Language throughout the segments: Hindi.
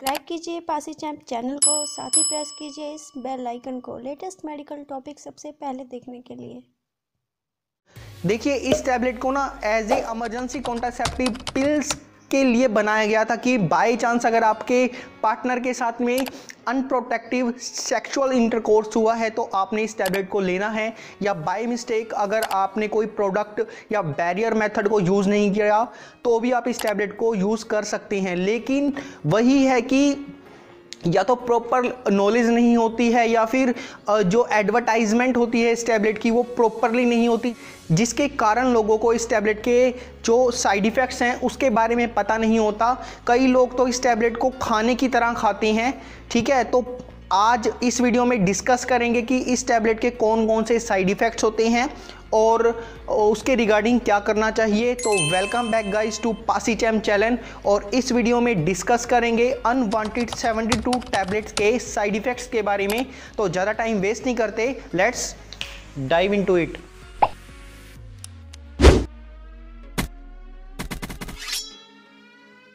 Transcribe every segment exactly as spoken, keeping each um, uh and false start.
सब्सक्राइब कीजिए पासी चैम्प चैनल को, साथ ही प्रेस कीजिए इस बेल आइकन को लेटेस्ट मेडिकल टॉपिक सबसे पहले देखने के लिए। देखिए, इस टैबलेट को ना as a emergency contraceptive pills के लिए बनाया गया था कि बाय चांस अगर आपके पार्टनर के साथ में अनप्रोटेक्टिव सेक्सुअल इंटरकोर्स हुआ है तो आपने इस टैबलेट को लेना है, या बाय मिस्टेक अगर आपने कोई प्रोडक्ट या बैरियर मेथड को यूज़ नहीं किया तो भी आप इस टैबलेट को यूज़ कर सकते हैं। लेकिन वही है कि या तो प्रॉपर नॉलेज नहीं होती है या फिर जो एडवर्टाइजमेंट होती है इस टैबलेट की वो प्रॉपरली नहीं होती, जिसके कारण लोगों को इस टैबलेट के जो साइड इफ़ेक्ट्स हैं उसके बारे में पता नहीं होता। कई लोग तो इस टैबलेट को खाने की तरह खाते हैं। ठीक है, तो आज इस वीडियो में डिस्कस करेंगे कि इस टैबलेट के कौन कौन से साइड इफ़ेक्ट्स होते हैं और उसके रिगार्डिंग क्या करना चाहिए। तो welcome back guys to Pasi champ channel, और इस वीडियो में डिस्कस करेंगे अनवांटेड सेवेंटी टू टैबलेट्स के साइड इफ़ेक्ट्स के बारे में। तो ज़्यादा टाइम वेस्ट नहीं करते, लेट्स डाइव इनटू इट।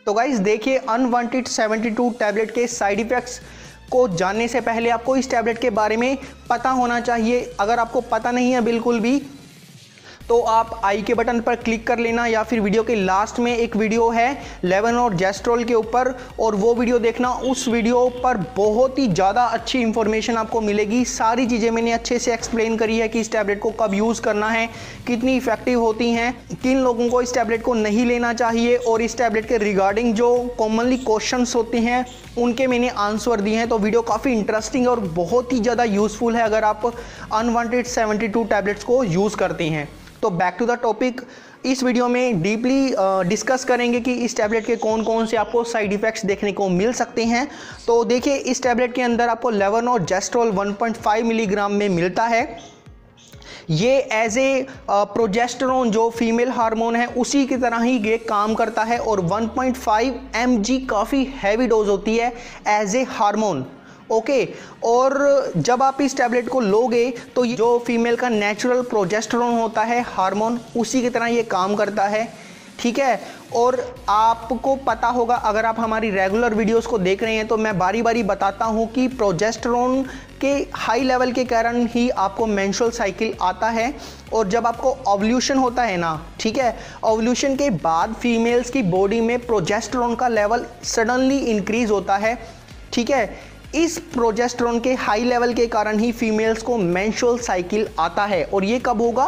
तो गाइस देखिए, अनवांटेड सेवेंटी टू टैबलेट के साइड इफ़ेक्ट्स को जानने से पहले आपको इस टैबलेट के बारे में पता होना चाहिए। अगर आपको पता नहीं है बिल्कुल भी तो आप आई के बटन पर क्लिक कर लेना, या फिर वीडियो के लास्ट में एक वीडियो है लेवन और जेस्ट्रोल के ऊपर, और वो वीडियो देखना। उस वीडियो पर बहुत ही ज़्यादा अच्छी इंफॉर्मेशन आपको मिलेगी। सारी चीज़ें मैंने अच्छे से एक्सप्लेन करी है कि इस टैबलेट को कब यूज़ करना है, कितनी इफेक्टिव होती हैं, किन लोगों को इस टैबलेट को नहीं लेना चाहिए, और इस टैबलेट के रिगार्डिंग जो कॉमनली क्वेश्चंस होते हैं उनके मैंने आंसर दिए हैं। तो वीडियो काफ़ी इंटरेस्टिंग और बहुत ही ज़्यादा यूज़फुल है अगर आप अनवांटेड सेवेंटी टू टैबलेट्स को यूज़ करते हैं। तो बैक टू द टॉपिक, इस वीडियो में डीपली डिस्कस करेंगे कि इस टैबलेट के कौन कौन से आपको साइड इफ़ेक्ट्स देखने को मिल सकते हैं। तो देखिए, इस टैबलेट के अंदर आपको levonorgestrel one point five milligram में मिलता है। ये एज ए प्रोजेस्टेरोन जो फीमेल हार्मोन है उसी की तरह ही ये काम करता है, और one point five M G काफ़ी हैवी डोज होती है as a hormone. Okay okay, और जब आप इस टैबलेट को लोगे तो ये जो फीमेल का नेचुरल प्रोजेस्टेरोन होता है हार्मोन उसी की तरह ये काम करता है। ठीक है, और आपको पता होगा अगर आप हमारी रेगुलर वीडियोस को देख रहे हैं तो मैं बारी बारी बताता हूँ कि प्रोजेस्टेरोन के हाई लेवल के कारण ही आपको मेंस्ट्रुअल साइकिल आता है, और जब आपको ओव्यूलेशन होता है ना, ठीक है, ओव्यूलेशन के बाद फीमेल्स की बॉडी में प्रोजेस्टेरोन का लेवल सडनली इंक्रीज़ होता है। ठीक है, इस प्रोजेस्टेरोन के हाई लेवल के कारण ही फीमेल्स को मेंस्ट्रुअल साइकिल आता है, और ये कब होगा?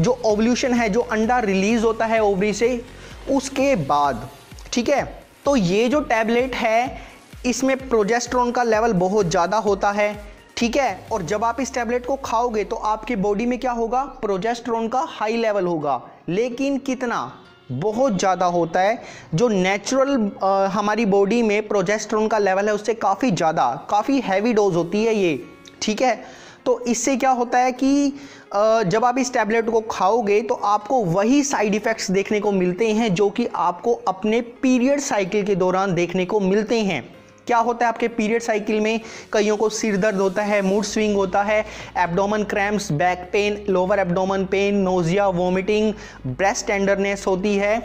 जो ओव्यूलेशन है, जो अंडा रिलीज होता है ओवरी से, उसके बाद। ठीक है, तो ये जो टैबलेट है इसमें प्रोजेस्टेरोन का लेवल बहुत ज़्यादा होता है। ठीक है, और जब आप इस टैबलेट को खाओगे तो आपकी बॉडी में क्या होगा? प्रोजेस्टेरोन का हाई लेवल होगा, लेकिन कितना? बहुत ज़्यादा होता है। जो नेचुरल हमारी बॉडी में प्रोजेस्टेरोन का लेवल है उससे काफ़ी ज़्यादा, काफ़ी हैवी डोज होती है ये। ठीक है, तो इससे क्या होता है कि आ, जब आप इस टैबलेट को खाओगे तो आपको वही साइड इफ़ेक्ट्स देखने को मिलते हैं जो कि आपको अपने पीरियड साइकिल के दौरान देखने को मिलते हैं। क्या होता है आपके पीरियड साइकिल में? कईयों को सिर दर्द होता है, मूड स्विंग होता है, abdomen cramps, back pain, lower abdomen pain, nausea, vomiting, breast tenderness होती है।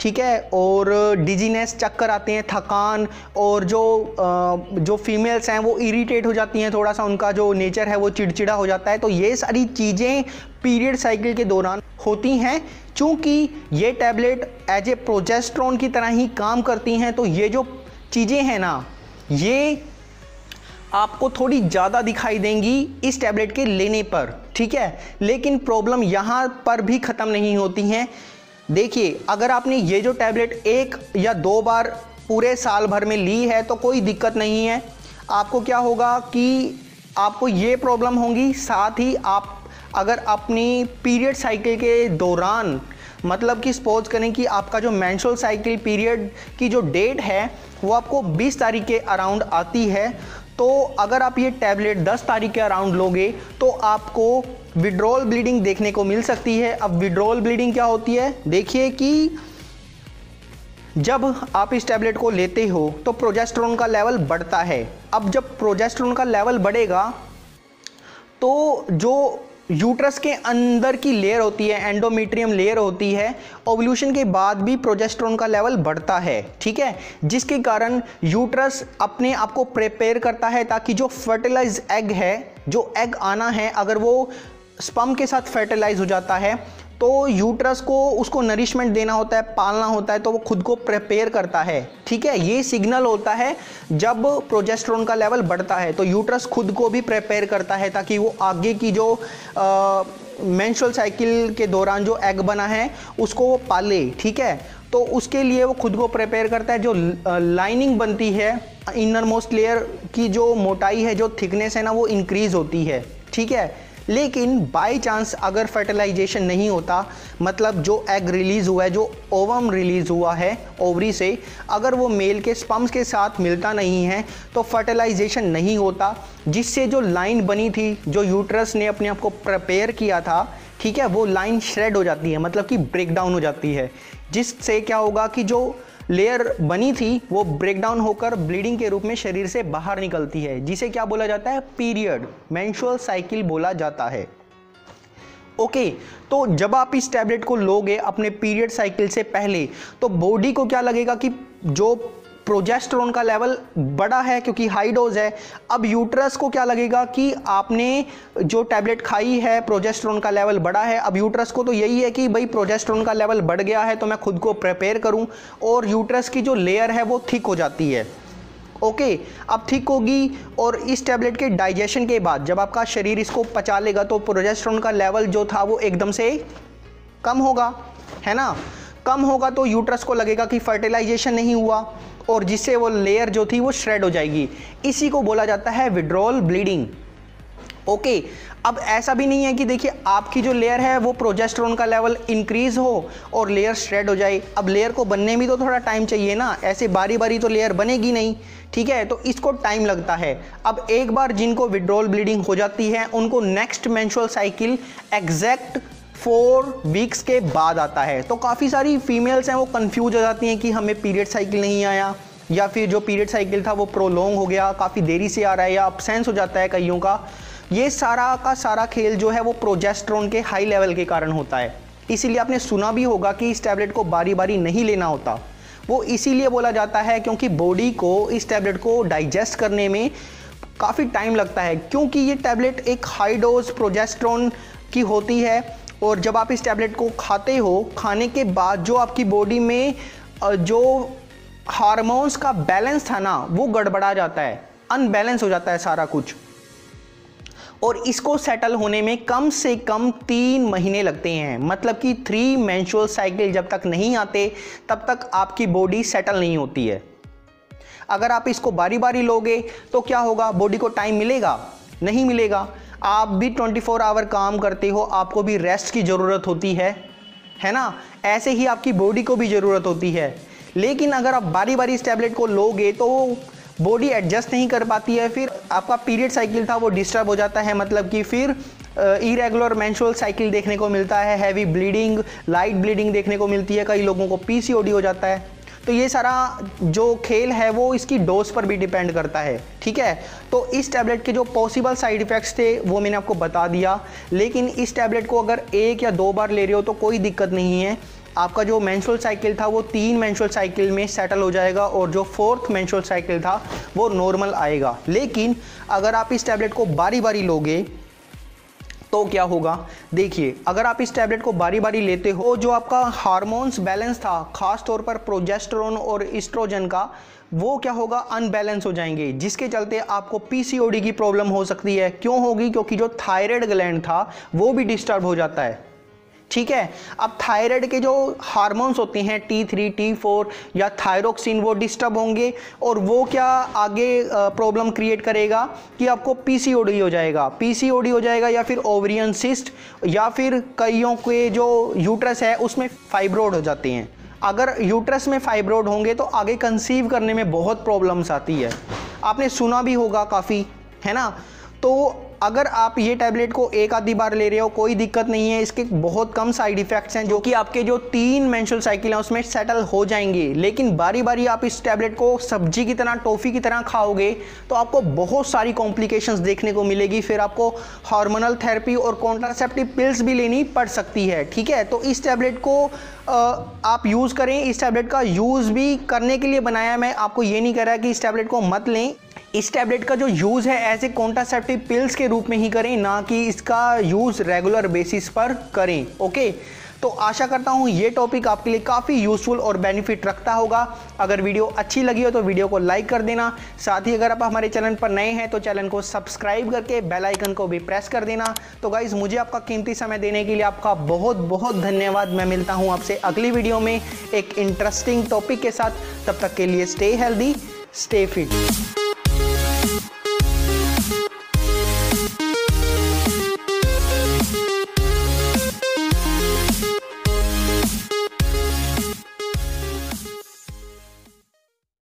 ठीक है, और डिजीनेस, चक्कर आते हैं, थकान, और जो जो फीमेल्स हैं वो इरिटेट हो जाती हैं, थोड़ा सा उनका जो नेचर है वो चिड़चिड़ा हो जाता है। तो ये सारी चीज़ें पीरियड साइकिल के दौरान होती हैं। चूँकि ये टैबलेट एज ए प्रोजेस्टेरोन की तरह ही काम करती हैं, तो ये जो चीज़ें हैं ना ये आपको थोड़ी ज़्यादा दिखाई देंगी इस टैबलेट के लेने पर। ठीक है, लेकिन प्रॉब्लम यहाँ पर भी ख़त्म नहीं होती हैं। देखिए, अगर आपने ये जो टैबलेट एक या दो बार पूरे साल भर में ली है तो कोई दिक्कत नहीं है। आपको क्या होगा कि आपको ये प्रॉब्लम होंगी, साथ ही आप अगर अपनी पीरियड साइकिल के दौरान, मतलब कि सपोज करें कि आपका जो मेंस्ट्रुअल साइकिल पीरियड की जो डेट है वो आपको बीस तारीख के अराउंड आती है, तो अगर आप ये टैबलेट दस तारीख के अराउंड लोगे तो आपको विड्रॉल ब्लीडिंग देखने को मिल सकती है। अब विड्रॉल ब्लीडिंग क्या होती है? देखिए कि जब आप इस टैबलेट को लेते हो तो प्रोजेस्टेरोन का लेवल बढ़ता है। अब जब प्रोजेस्टेरोन का लेवल बढ़ेगा तो जो यूट्रस के अंदर की लेयर होती है, एंडोमेट्रियम लेयर होती है, ओव्यूलेशन के बाद भी प्रोजेस्टेरोन का लेवल बढ़ता है, ठीक है, जिसके कारण यूट्रस अपने आप को प्रिपेयर करता है ताकि जो फर्टिलाइज एग है, जो एग आना है, अगर वो स्पर्म के साथ फर्टिलाइज हो जाता है तो यूट्रस को उसको नरिशमेंट देना होता है, पालना होता है, तो वो खुद को प्रिपेयर करता है, ठीक है। ये सिग्नल होता है जब प्रोजेस्टेरोन का लेवल बढ़ता है तो यूट्रस खुद को भी प्रिपेयर करता है ताकि वो आगे की जो मेंस्ट्रुअल साइकिल के दौरान जो एग बना है उसको वो पाले, ठीक है। तो उसके लिए वो खुद को प्रिपेयर करता है। जो लाइनिंग बनती है इनर मोस्ट लेयर की, जो मोटाई है, जो थिकनेस है ना, वो इंक्रीज़ होती है, ठीक है। लेकिन बाय चांस अगर फर्टिलाइजेशन नहीं होता, मतलब जो एग रिलीज़ हुआ है, जो ओवम रिलीज़ हुआ है ओवरी से, अगर वो मेल के स्पर्म्स के साथ मिलता नहीं है तो फर्टिलाइजेशन नहीं होता, जिससे जो लाइन बनी थी, जो यूट्रस ने अपने आप को प्रिपेयर किया था, ठीक है, वो लाइन श्रेड हो जाती है, मतलब कि ब्रेक डाउन हो जाती है, जिससे क्या होगा कि जो लेयर बनी थी वो ब्रेक डाउन होकर ब्लीडिंग के रूप में शरीर से बाहर निकलती है, जिसे क्या बोला जाता है, पीरियड, मेंस्ट्रुअल साइकिल बोला जाता है। ओके, तो जब आप इस टैबलेट को लोगे अपने पीरियड साइकिल से पहले तो बॉडी को क्या लगेगा कि जो प्रोजेस्टेरोन का लेवल बड़ा है क्योंकि हाई डोज है। अब यूट्रस को क्या लगेगा कि आपने जो टैबलेट खाई है प्रोजेस्टेरोन का लेवल बड़ा है। अब यूट्रस को तो यही है कि भाई प्रोजेस्टेरोन का लेवल बढ़ गया है तो मैं खुद को प्रिपेयर करूं, और यूट्रस की जो लेयर है वो थिक हो जाती है। ओके, अब ठीक होगी, और इस टैबलेट के डाइजेशन के बाद जब आपका शरीर इसको पचा लेगा तो प्रोजेस्टेरोन का लेवल जो था वो एकदम से कम होगा, है ना। कम होगा तो यूट्रस को लगेगा कि फर्टिलाइजेशन नहीं हुआ, और जिससे वो लेयर जो थी वो श्रेड हो जाएगी। इसी को बोला जाता है विड्रॉल ब्लीडिंग। ओके, अब ऐसा भी नहीं है कि देखिए आपकी जो लेयर है वो प्रोजेस्टेरोन का लेवल इंक्रीज हो और लेयर श्रेड हो जाए। अब लेयर को बनने में तो थोड़ा टाइम चाहिए ना, ऐसे बारी बारी तो लेयर बनेगी नहीं, ठीक है, तो इसको टाइम लगता है। अब एक बार जिनको विड्रॉल ब्लीडिंग हो जाती है उनको next menstrual cycle exact four weeks के बाद आता है। तो काफ़ी सारी फीमेल्स हैं वो कंफ्यूज हो जाती हैं कि हमें पीरियड साइकिल नहीं आया, या फिर जो पीरियड साइकिल था वो प्रोलोंग हो गया, काफ़ी देरी से आ रहा है, या अब्सेंस हो जाता है कईयों का। ये सारा का सारा खेल जो है वो प्रोजेस्टेरोन के हाई लेवल के कारण होता है। इसीलिए आपने सुना भी होगा कि इस टैबलेट को बारी बारी नहीं लेना होता। वो इसीलिए बोला जाता है क्योंकि बॉडी को इस टैबलेट को डाइजेस्ट करने में काफ़ी टाइम लगता है, क्योंकि ये टैबलेट एक हाई डोज प्रोजेस्टेरोन की होती है। और जब आप इस टैबलेट को खाते हो, खाने के बाद जो आपकी बॉडी में जो हार्मोन्स का बैलेंस था ना वो गड़बड़ा जाता है, अनबैलेंस हो जाता है सारा कुछ, और इसको सेटल होने में कम से कम तीन महीने लगते हैं। मतलब कि थ्री मेंस्ट्रुअल साइकिल जब तक नहीं आते तब तक आपकी बॉडी सेटल नहीं होती है। अगर आप इसको बारी बारी लोगे तो क्या होगा, बॉडी को टाइम मिलेगा? नहीं मिलेगा। आप भी ट्वेंटी फोर आवर काम करते हो, आपको भी रेस्ट की ज़रूरत होती है, है ना, ऐसे ही आपकी बॉडी को भी ज़रूरत होती है। लेकिन अगर आप बारी बारी इस टैबलेट को लोगे तो बॉडी एडजस्ट नहीं कर पाती है, फिर आपका पीरियड साइकिल था वो डिस्टर्ब हो जाता है, मतलब कि फिर इरेगुलर मेंस्ट्रुअल साइकिल देखने को मिलता है, हैवी ब्लीडिंग, लाइट ब्लीडिंग देखने को मिलती है, कई लोगों को पीसीओडी हो जाता है। तो ये सारा जो खेल है वो इसकी डोज पर भी डिपेंड करता है, ठीक है। तो इस टैबलेट के जो पॉसिबल साइड इफ़ेक्ट्स थे वो मैंने आपको बता दिया, लेकिन इस टैबलेट को अगर एक या दो बार ले रहे हो तो कोई दिक्कत नहीं है। आपका जो मेंस्ट्रुअल साइकिल था वो तीन मेंस्ट्रुअल साइकिल में सेटल हो जाएगा, और जो फोर्थ मेंस्ट्रुअल साइकिल था वो नॉर्मल आएगा। लेकिन अगर आप इस टैबलेट को बारी बारी लोगे तो क्या होगा, देखिए, अगर आप इस टैबलेट को बारी बारी लेते हो, जो आपका हार्मोन्स बैलेंस था, ख़ास तौर पर प्रोजेस्टेरोन और एस्ट्रोजन का, वो क्या होगा, अनबैलेंस हो जाएंगे, जिसके चलते आपको पीसीओडी की प्रॉब्लम हो सकती है। क्यों होगी? क्योंकि जो थायराइड ग्लैंड था वो भी डिस्टर्ब हो जाता है, ठीक है। अब थायराइड के जो हार्मोन्स होते हैं टी थ्री, टी फोर या थायरोक्सिन, वो डिस्टर्ब होंगे, और वो क्या आगे प्रॉब्लम क्रिएट करेगा कि आपको पीसीओडी हो जाएगा, पीसीओडी हो जाएगा या फिर ओवरियन सिस्ट, या फिर कईयों के जो यूट्रस है उसमें फाइब्रॉइड हो जाते हैं। अगर यूट्रस में फाइब्रॉइड होंगे तो आगे कंसीव करने में बहुत प्रॉब्लम्स आती है, आपने सुना भी होगा काफ़ी, है ना। तो अगर आप ये टैबलेट को एक आधी बार ले रहे हो कोई दिक्कत नहीं है, इसके बहुत कम साइड इफेक्ट्स हैं जो कि आपके जो तीन मेंस्ट्रुअल साइकिल हैं उसमें सेटल हो जाएंगे। लेकिन बारी बारी आप इस टैबलेट को सब्जी की तरह टॉफी की तरह खाओगे तो आपको बहुत सारी कॉम्प्लिकेशंस देखने को मिलेगी, फिर आपको हार्मोनल थेरेपी और कॉन्ट्रासेप्टिव पिल्स भी लेनी पड़ सकती है। ठीक है, तो इस टैबलेट को आप यूज़ करें, इस टैबलेट का यूज़ भी करने के लिए बनाया, मैं आपको ये नहीं कह रहा कि इस टैबलेट को मत लें। इस टैबलेट का जो यूज़ है एज ए कॉन्ट्रासेप्टिव पिल्स के रूप में ही करें, ना कि इसका यूज़ रेगुलर बेसिस पर करें। ओके, तो आशा करता हूँ ये टॉपिक आपके लिए काफ़ी यूज़फुल और बेनिफिट रखता होगा। अगर वीडियो अच्छी लगी हो तो वीडियो को लाइक कर देना, साथ ही अगर आप हमारे चैनल पर नए हैं तो चैनल को सब्सक्राइब करके बेल आइकन को भी प्रेस कर देना। तो गाइज़, मुझे आपका कीमती समय देने के लिए आपका बहुत बहुत धन्यवाद। मैं मिलता हूँ आपसे अगली वीडियो में एक इंटरेस्टिंग टॉपिक के साथ। तब तक के लिए स्टे हेल्दी, स्टे फिट।